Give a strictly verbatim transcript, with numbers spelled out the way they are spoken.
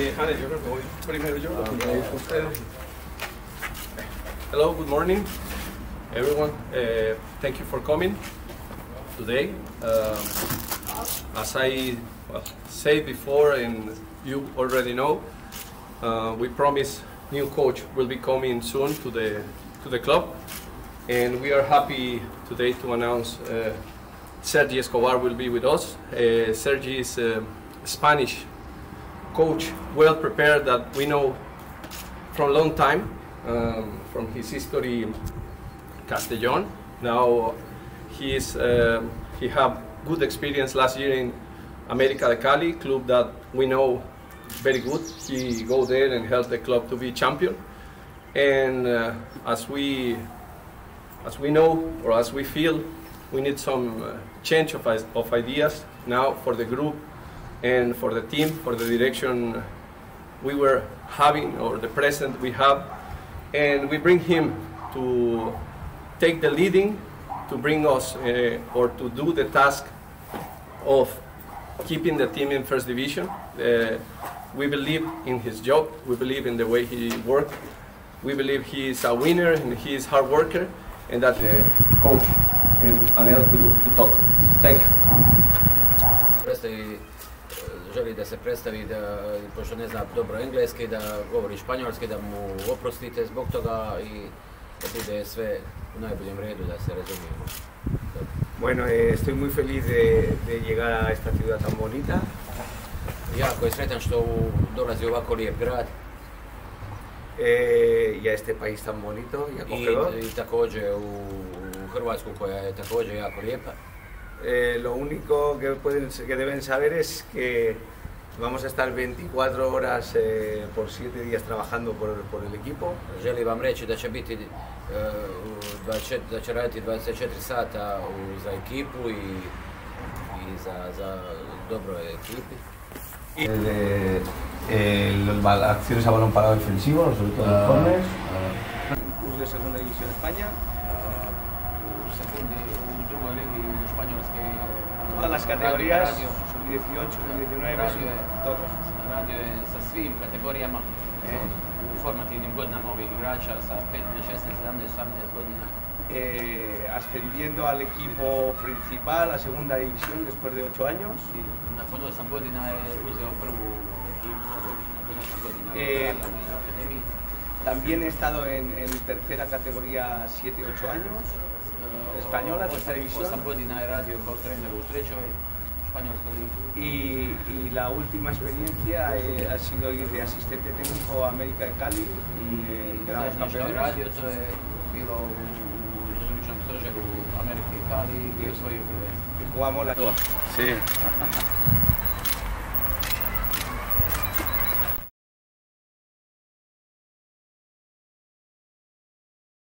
Eh, Hannah, yo creo que voy primero yo. Hello, good morning, everyone. Uh, thank you for coming today. Uh, as I well, said before, and you already know, uh, we promise new coach will be coming soon to the to the club, and we are happy today to announce uh, Sergi Escobar will be with us. Uh, Sergi is a Spanish coach, well prepared, that we know from a long time, um, from his history in Castellón. Now he is uh, he have good experience last year in América de Cali, club that we know very good. He go there and help the club to be champion. And uh, as we as we know, or as we feel, we need some uh, change of, of ideas now for the group and for the team, for the direction we were having, or the present we have. And we bring him to take the leading, to bring us, uh, or to do the task of keeping the team in first division. Uh, we believe in his job, we believe in the way he works, we believe he is a winner and he is a hard worker, and that the coach and Anel to, to talk. Thank you. Želi da se predstavi, da, pošto ne zna dobro engleski, da govori španjolski, da mu oprostite zbog toga I da bude sve u najboljem redu, da se razumijemo. Bueno, eh, estoy muy feliz de, de llegar a esta ciudad tan bonita. Jako je sretan što u, dolazi ovako lijep grad. Eh, y a este país tan bonito y acogedor. I, I također u, u Hrvatsku koja je također jako lijepa. Eh, lo único que, pueden, que deben saber es que vamos a estar veinticuatro horas eh, por siete días trabajando por, por el equipo. Želim vam reći da će biti da će raditi dvadeset četiri sata za ekipu I I za za dobro ekipi. Eh, eh, acciones a balón parado defensivo, sobre todo los corners. Club de segunda división España. Todas las categorías, sub dieciocho, sub diecinueve, todos. Radio je sa svim kategorijama, u formativnim godinama ovih igrača, sa petnaest, šesnaest, sedamnaest, osamnaest godina. Ascendiendo al equipo principal, a segunda división, después de ocho años. Nakon osam godina je uzeo prvu ekipu, nakon osam godina je u akademiji. También he estado en tercera categoría siete ocho años. Española, tercera división. Y, y la última experiencia eh, ha sido ir de asistente técnico a América de Cali, y quedamos campeones. Y jugamos la... Sí.